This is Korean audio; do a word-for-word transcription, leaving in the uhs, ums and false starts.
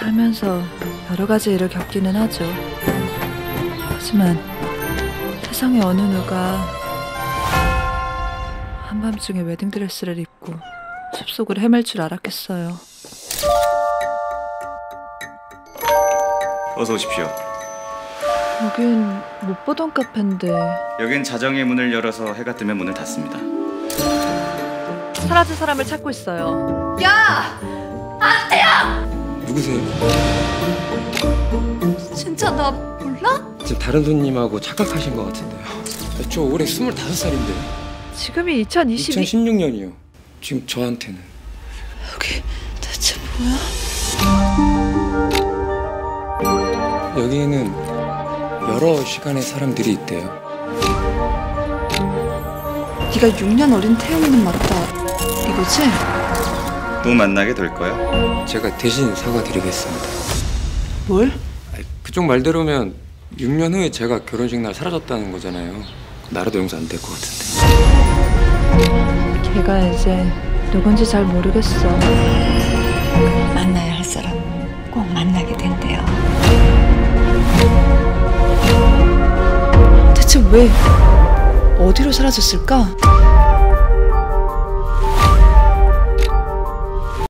살면서 여러 가지 일을 겪기는 하죠. 하지만 세상에 어느 누가 한밤중에 웨딩드레스를 입고 숲속을 헤맬 줄 알았겠어요. 어서 오십시오. 여긴 못 보던 카페인데. 여긴 자정의 문을 열어서 해가 뜨면 문을 닫습니다. 사라진 사람을 찾고 있어요. 야! 안 돼요! 누구세요? 진짜 나 몰라? 지금 다른 손님하고 착각하신 것 같은데요. 저 올해 스물다섯 살인데 지금이 이천이십이... 이천십육 년이요. 지금 저한테는 여기 대체 뭐야? 여기는 여러 시간의 사람들이 있대요. 네가 육 년 어린 태용이는 맞다 이거지? 또 만나게 될 거야? 제가 대신 사과드리겠습니다. 뭘? 그쪽 말대로면 육 년 후에 제가 결혼식 날 사라졌다는 거잖아요. 나라도 용서 안 될 것 같은데. 걔가 이제 누군지 잘 모르겠어. 만나야 할 사람 꼭 만나게 된대요. 대체 왜 어디로 사라졌을까?